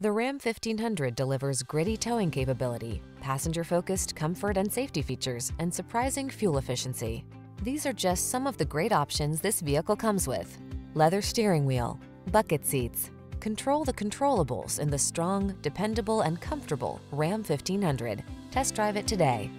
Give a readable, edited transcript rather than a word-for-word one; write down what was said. The Ram 1500 delivers gritty towing capability, passenger-focused comfort and safety features, and surprising fuel efficiency. These are just some of the great options this vehicle comes with: leather steering wheel, bucket seats. Control the controllables in the strong, dependable, and comfortable Ram 1500. Test drive it today.